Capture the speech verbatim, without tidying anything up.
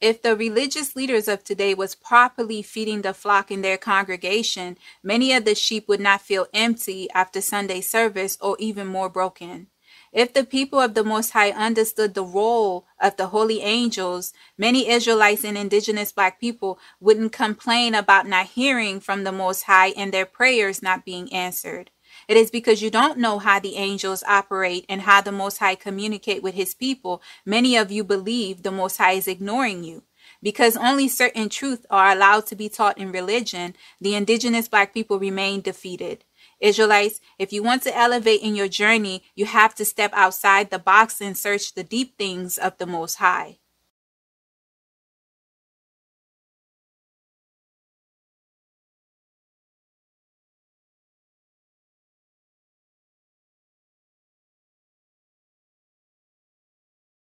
If the religious leaders of today was properly feeding the flock in their congregation, many of the sheep would not feel empty after Sunday service or even more broken. If the people of the Most High understood the role of the holy angels, many Israelites and indigenous Black people wouldn't complain about not hearing from the Most High and their prayers not being answered. It is because you don't know how the angels operate and how the Most High communicate with his people. Many of you believe the Most High is ignoring you. Because only certain truths are allowed to be taught in religion, the indigenous Black people remain defeated. Israelites, if you want to elevate in your journey, you have to step outside the box and search the deep things of the Most High.